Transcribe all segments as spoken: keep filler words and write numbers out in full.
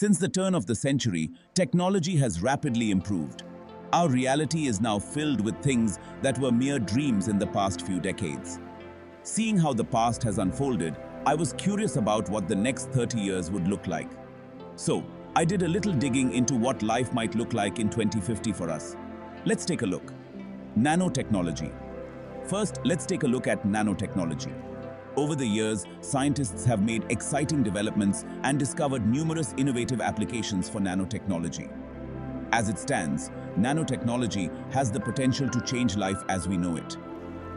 Since the turn of the century, technology has rapidly improved. Our reality is now filled with things that were mere dreams in the past few decades. Seeing how the past has unfolded, I was curious about what the next thirty years would look like. So, I did a little digging into what life might look like in twenty fifty for us. Let's take a look. Nanotechnology. First, let's take a look at nanotechnology. Over the years, scientists have made exciting developments and discovered numerous innovative applications for nanotechnology. As it stands, nanotechnology has the potential to change life as we know it.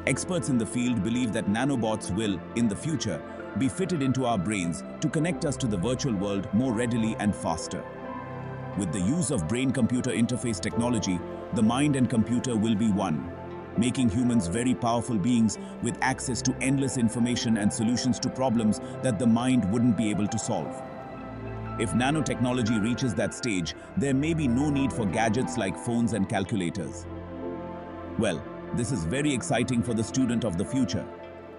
Experts in the field believe that nanobots will, in the future, be fitted into our brains to connect us to the virtual world more readily and faster. With the use of brain-computer interface technology, the mind and computer will be one, making humans very powerful beings with access to endless information and solutions to problems that the mind wouldn't be able to solve. If nanotechnology reaches that stage, there may be no need for gadgets like phones and calculators. Well, this is very exciting for the student of the future.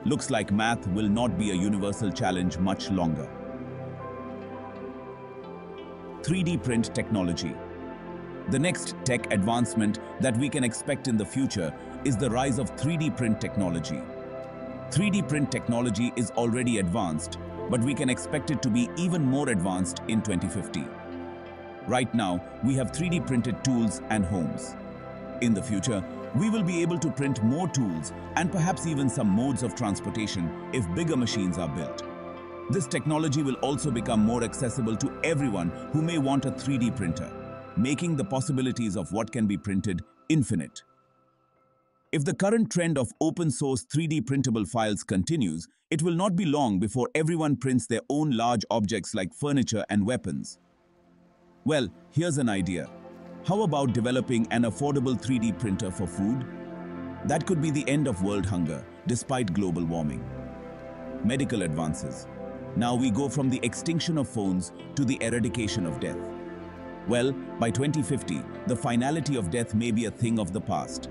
Looks like math will not be a universal challenge much longer. three D Print Technology. The next tech advancement that we can expect in the future is the rise of three D print technology. three D print technology is already advanced, but we can expect it to be even more advanced in twenty fifty. Right now, we have three D printed tools and homes. In the future, we will be able to print more tools and perhaps even some modes of transportation if bigger machines are built. This technology will also become more accessible to everyone who may want a three D printer, making the possibilities of what can be printed infinite. If the current trend of open-source three D printable files continues, it will not be long before everyone prints their own large objects like furniture and weapons. Well, here's an idea. How about developing an affordable three D printer for food? That could be the end of world hunger, despite global warming. Medical advances. Now we go from the extinction of phones to the eradication of death. Well, by twenty fifty, the finality of death may be a thing of the past.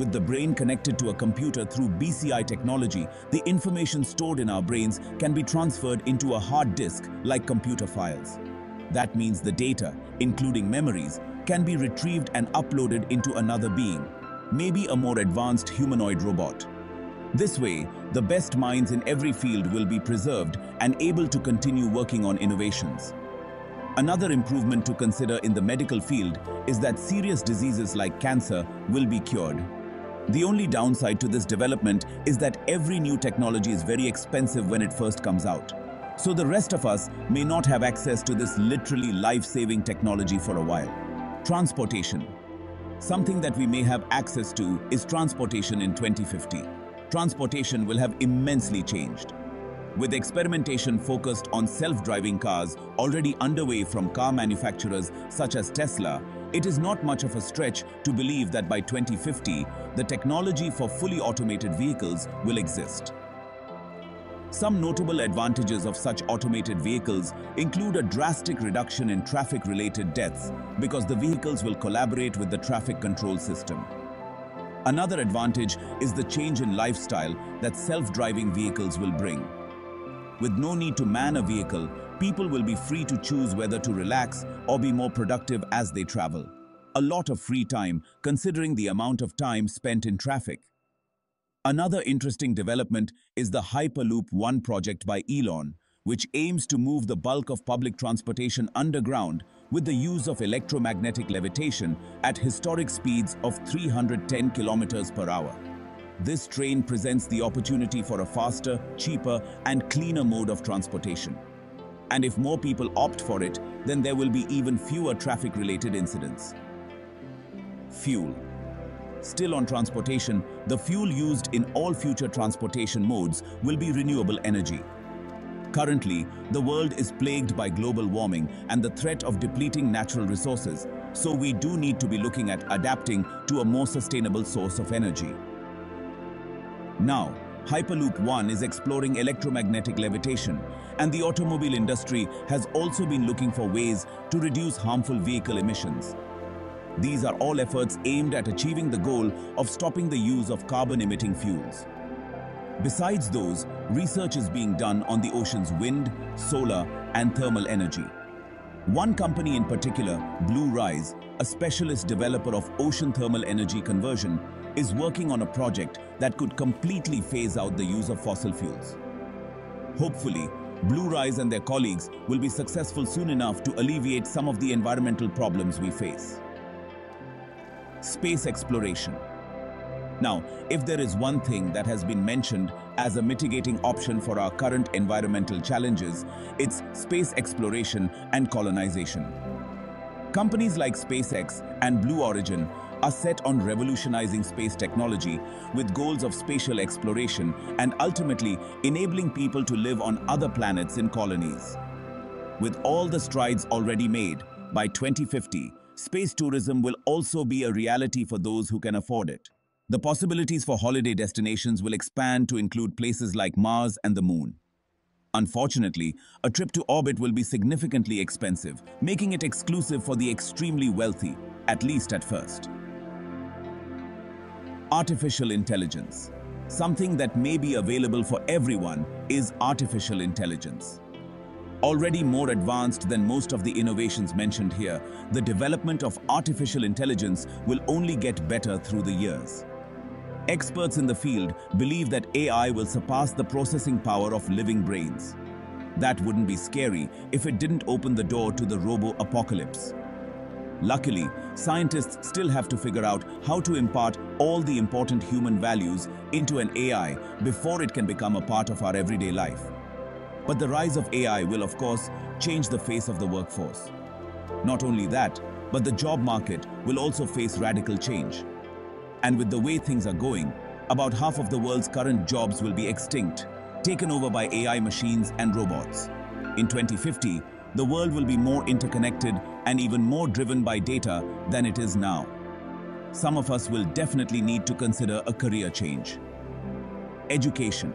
With the brain connected to a computer through B C I technology, the information stored in our brains can be transferred into a hard disk like computer files. That means the data, including memories, can be retrieved and uploaded into another being, maybe a more advanced humanoid robot. This way, the best minds in every field will be preserved and able to continue working on innovations. Another improvement to consider in the medical field is that serious diseases like cancer will be cured. The only downside to this development is that every new technology is very expensive when it first comes out. So the rest of us may not have access to this literally life-saving technology for a while. Transportation. Something that we may have access to is transportation in twenty fifty. Transportation will have immensely changed. With experimentation focused on self-driving cars already underway from car manufacturers such as Tesla, it is not much of a stretch to believe that by twenty fifty, the technology for fully automated vehicles will exist. Some notable advantages of such automated vehicles include a drastic reduction in traffic-related deaths because the vehicles will collaborate with the traffic control system. Another advantage is the change in lifestyle that self-driving vehicles will bring. With no need to man a vehicle, people will be free to choose whether to relax or be more productive as they travel. A lot of free time, considering the amount of time spent in traffic. Another interesting development is the Hyperloop One project by Elon, which aims to move the bulk of public transportation underground with the use of electromagnetic levitation at historic speeds of three hundred ten kilometers per hour. This train presents the opportunity for a faster, cheaper, and cleaner mode of transportation. And if more people opt for it, then there will be even fewer traffic-related incidents. Fuel. Still on transportation, the fuel used in all future transportation modes will be renewable energy. Currently, the world is plagued by global warming and the threat of depleting natural resources, so we do need to be looking at adapting to a more sustainable source of energy. Now, Hyperloop One is exploring electromagnetic levitation, and the automobile industry has also been looking for ways to reduce harmful vehicle emissions. These are all efforts aimed at achieving the goal of stopping the use of carbon-emitting fuels. Besides those, research is being done on the ocean's wind, solar, and thermal energy. One company in particular, BlueRise, a specialist developer of ocean thermal energy conversion, is working on a project that could completely phase out the use of fossil fuels. Hopefully, BlueRise and their colleagues will be successful soon enough to alleviate some of the environmental problems we face. Space exploration. Now, if there is one thing that has been mentioned as a mitigating option for our current environmental challenges, it's space exploration and colonization. Companies like SpaceX and Blue Origin are set on revolutionizing space technology with goals of spatial exploration and ultimately enabling people to live on other planets in colonies. With all the strides already made, by twenty fifty, space tourism will also be a reality for those who can afford it. The possibilities for holiday destinations will expand to include places like Mars and the Moon. Unfortunately, a trip to orbit will be significantly expensive, making it exclusive for the extremely wealthy, at least at first. Artificial intelligence. Something that may be available for everyone is artificial intelligence. Already more advanced than most of the innovations mentioned here, the development of artificial intelligence will only get better through the years. Experts in the field believe that A I will surpass the processing power of living brains. That wouldn't be scary if it didn't open the door to the robo-apocalypse. Luckily, scientists still have to figure out how to impart all the important human values into an A I before it can become a part of our everyday life. But the rise of A I will, of course, change the face of the workforce. Not only that, but the job market will also face radical change. And with the way things are going, about half of the world's current jobs will be extinct, taken over by A I machines and robots. In twenty fifty, the world will be more interconnected and even more driven by data than it is now. Some of us will definitely need to consider a career change. Education.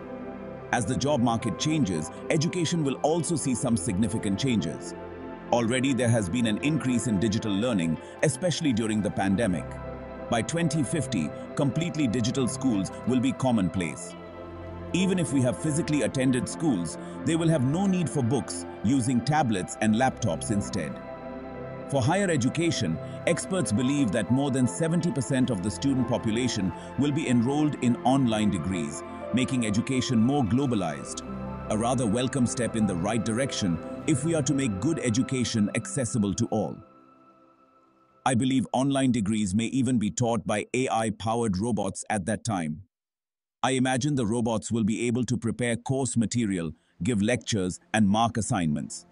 As the job market changes, education will also see some significant changes. Already there has been an increase in digital learning, especially during the pandemic. By twenty fifty, completely digital schools will be commonplace. Even if we have physically attended schools, they will have no need for books, using tablets and laptops instead. For higher education, experts believe that more than seventy percent of the student population will be enrolled in online degrees, making education more globalized, a rather welcome step in the right direction if we are to make good education accessible to all. I believe online degrees may even be taught by A I-powered robots at that time. I imagine the robots will be able to prepare course material, give lectures, and mark assignments.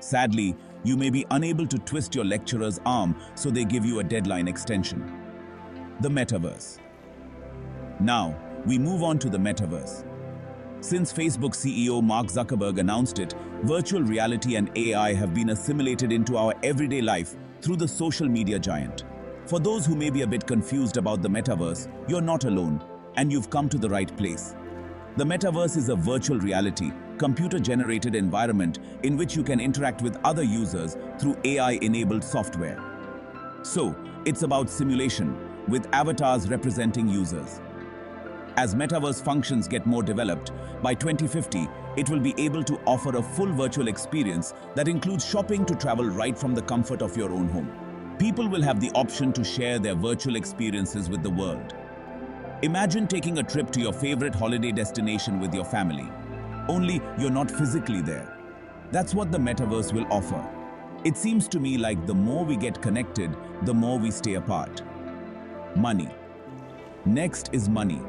Sadly, you may be unable to twist your lecturer's arm, so they give you a deadline extension. The Metaverse. Now, we move on to the Metaverse. Since Facebook C E O Mark Zuckerberg announced it, virtual reality and A I have been assimilated into our everyday life through the social media giant. For those who may be a bit confused about the Metaverse, you're not alone, and you've come to the right place. The Metaverse is a virtual reality, computer-generated environment in which you can interact with other users through A I-enabled software. So, it's about simulation, with avatars representing users. As metaverse functions get more developed, by twenty fifty, it will be able to offer a full virtual experience that includes shopping to travel right from the comfort of your own home. People will have the option to share their virtual experiences with the world. Imagine taking a trip to your favorite holiday destination with your family. Only you're not physically there. That's what the metaverse will offer. It seems to me like the more we get connected, the more we stay apart. Money. Next is money.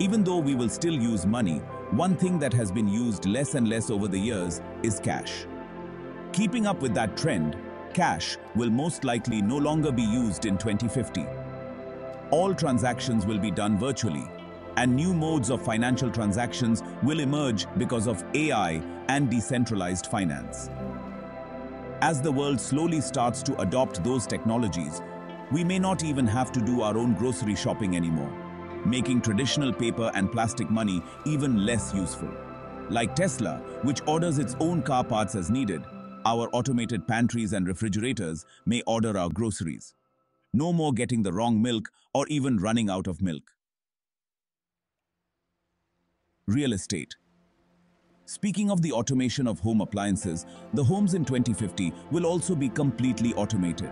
Even though we will still use money, one thing that has been used less and less over the years is cash. Keeping up with that trend, cash will most likely no longer be used in twenty fifty. All transactions will be done virtually, and new modes of financial transactions will emerge because of A I and decentralized finance. As the world slowly starts to adopt those technologies, we may not even have to do our own grocery shopping anymore, making traditional paper and plastic money even less useful. Like Tesla, which orders its own car parts as needed, our automated pantries and refrigerators may order our groceries. No more getting the wrong milk or even running out of milk. Real estate. Speaking of the automation of home appliances, the homes in twenty fifty will also be completely automated.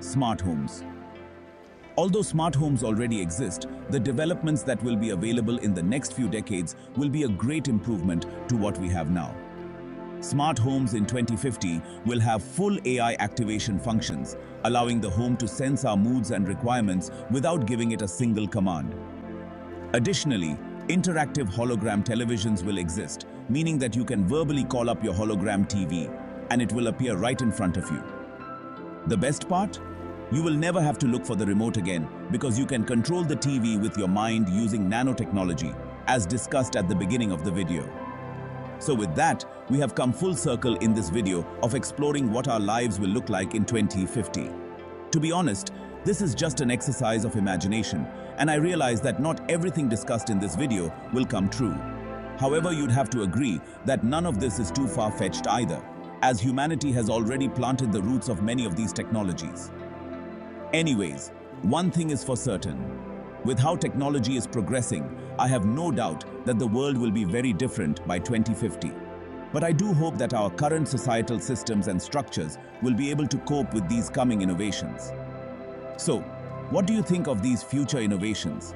Smart homes. Although smart homes already exist, the developments that will be available in the next few decades will be a great improvement to what we have now. Smart homes in twenty fifty will have full A I activation functions, allowing the home to sense our moods and requirements without giving it a single command. Additionally, interactive hologram televisions will exist, meaning that you can verbally call up your hologram T V, and it will appear right in front of you. The best part? You will never have to look for the remote again, because you can control the T V with your mind using nanotechnology, as discussed at the beginning of the video. So with that, we have come full circle in this video of exploring what our lives will look like in twenty fifty. To be honest, this is just an exercise of imagination, and I realize that not everything discussed in this video will come true. However, you'd have to agree that none of this is too far-fetched either, as humanity has already planted the roots of many of these technologies. Anyways, one thing is for certain. With how technology is progressing, I have no doubt that the world will be very different by twenty fifty. But I do hope that our current societal systems and structures will be able to cope with these coming innovations. So, what do you think of these future innovations?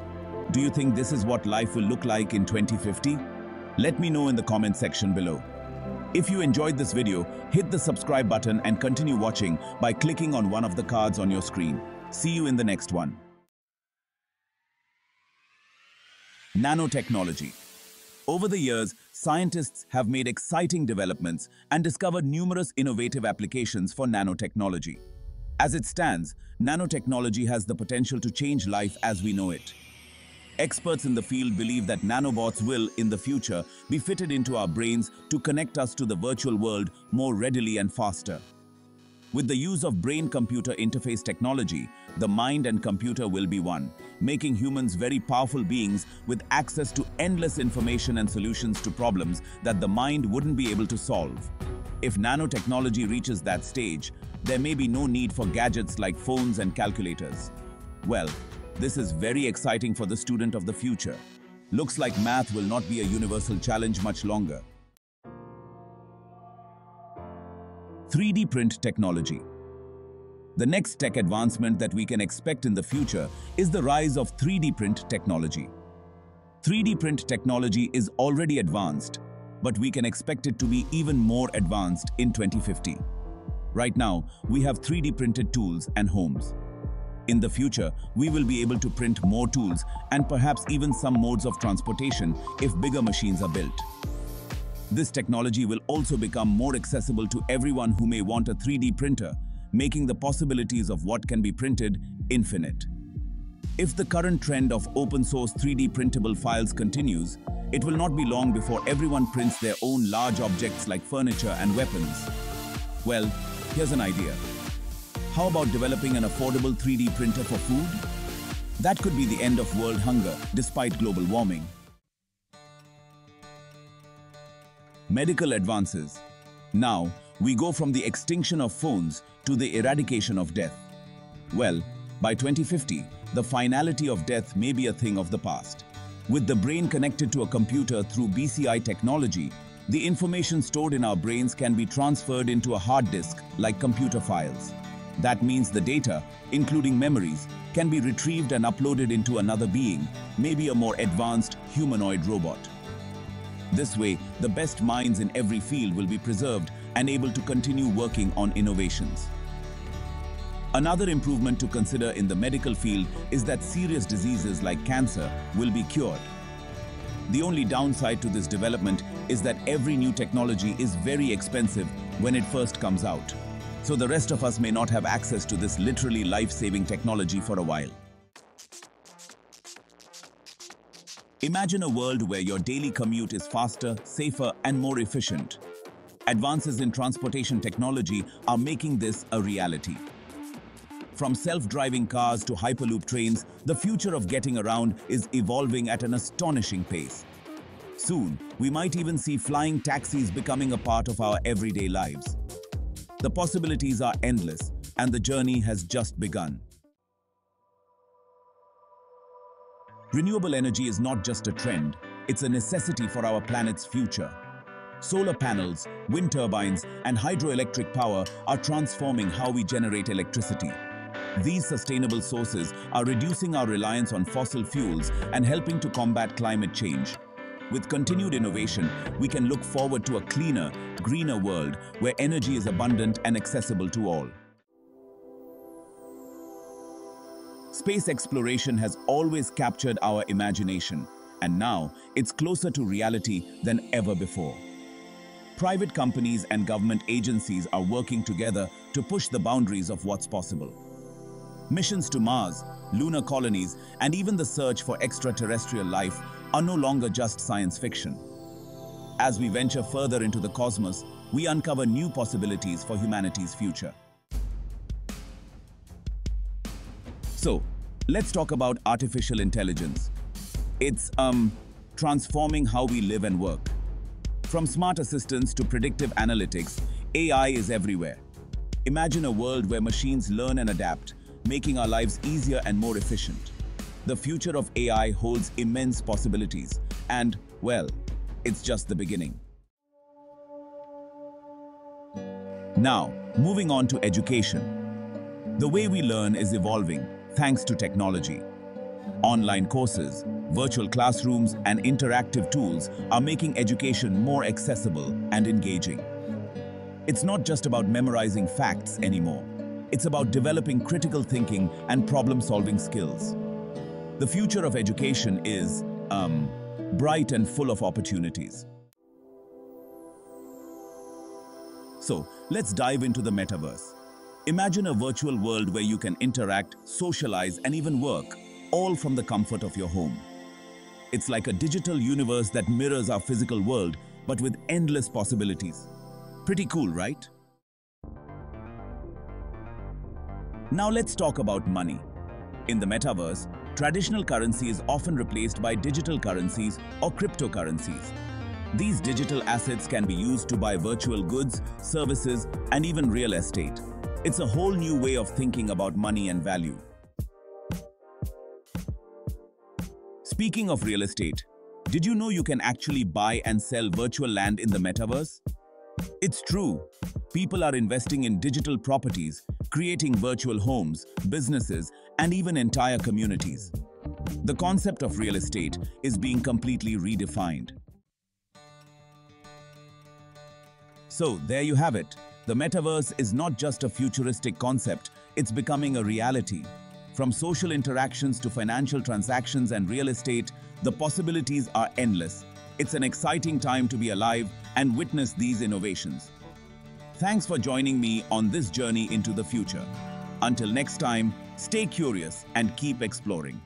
Do you think this is what life will look like in twenty fifty? Let me know in the comment section below. If you enjoyed this video, hit the subscribe button and continue watching by clicking on one of the cards on your screen. See you in the next one. Nanotechnology. Over the years, scientists have made exciting developments and discovered numerous innovative applications for nanotechnology. As it stands, nanotechnology has the potential to change life as we know it. Experts in the field believe that nanobots will, in the future, be fitted into our brains to connect us to the virtual world more readily and faster. With the use of brain-computer interface technology, the mind and computer will be one, making humans very powerful beings with access to endless information and solutions to problems that the mind wouldn't be able to solve. If nanotechnology reaches that stage, there may be no need for gadgets like phones and calculators. Well, this is very exciting for the student of the future. Looks like math will not be a universal challenge much longer. three D Print Technology. The next tech advancement that we can expect in the future is the rise of three D print technology. three D print technology is already advanced, but we can expect it to be even more advanced in twenty fifty. Right now, we have three D printed tools and homes. In the future, we will be able to print more tools and perhaps even some modes of transportation if bigger machines are built. This technology will also become more accessible to everyone who may want a three D printer, making the possibilities of what can be printed infinite. If the current trend of open-source three D printable files continues, it will not be long before everyone prints their own large objects like furniture and weapons. Well, here's an idea. How about developing an affordable three D printer for food? That could be the end of world hunger, despite global warming. Medical advances. Now, we go from the extinction of phones to the eradication of death. Well, by twenty fifty, the finality of death may be a thing of the past. With the brain connected to a computer through B C I technology, the information stored in our brains can be transferred into a hard disk like computer files. That means the data, including memories, can be retrieved and uploaded into another being, maybe a more advanced humanoid robot. This way, the best minds in every field will be preserved and able to continue working on innovations. Another improvement to consider in the medical field is that serious diseases like cancer will be cured. The only downside to this development is that every new technology is very expensive when it first comes out. So the rest of us may not have access to this literally life-saving technology for a while. Imagine a world where your daily commute is faster, safer, and more efficient. Advances in transportation technology are making this a reality. From self-driving cars to Hyperloop trains, the future of getting around is evolving at an astonishing pace. Soon, we might even see flying taxis becoming a part of our everyday lives. The possibilities are endless, and the journey has just begun. Renewable energy is not just a trend, It's a necessity for our planet's future. Solar panels, wind turbines, and hydroelectric power are transforming how we generate electricity. These sustainable sources are reducing our reliance on fossil fuels and helping to combat climate change. With continued innovation, we can look forward to a cleaner, greener world where energy is abundant and accessible to all. Space exploration has always captured our imagination, and now it's closer to reality than ever before. Private companies and government agencies are working together to push the boundaries of what's possible. Missions to Mars, lunar colonies, and even the search for extraterrestrial life are no longer just science fiction. As we venture further into the cosmos, we uncover new possibilities for humanity's future. So, let's talk about artificial intelligence. It's, um, transforming how we live and work. From smart assistants to predictive analytics, A I is everywhere. Imagine a world where machines learn and adapt, making our lives easier and more efficient. The future of A I holds immense possibilities, and, well, it's just the beginning. Now, moving on to education. The way we learn is evolving, thanks to technology. Online courses, virtual classrooms, and interactive tools are making education more accessible and engaging. It's not just about memorizing facts anymore. It's about developing critical thinking and problem-solving skills. The future of education is, um, bright and full of opportunities. So, let's dive into the metaverse. Imagine a virtual world where you can interact, socialize, and even work, all from the comfort of your home. It's like a digital universe that mirrors our physical world, but with endless possibilities. Pretty cool, right? Now let's talk about money. In the metaverse, traditional currency is often replaced by digital currencies or cryptocurrencies. These digital assets can be used to buy virtual goods, services, and even real estate. It's a whole new way of thinking about money and value. Speaking of real estate, did you know you can actually buy and sell virtual land in the metaverse? It's true. People are investing in digital properties, creating virtual homes, businesses, and even entire communities. The concept of real estate is being completely redefined. So, there you have it. The metaverse is not just a futuristic concept, it's becoming a reality. From social interactions to financial transactions and real estate, the possibilities are endless. It's an exciting time to be alive and witness these innovations. Thanks for joining me on this journey into the future. Until next time, stay curious and keep exploring.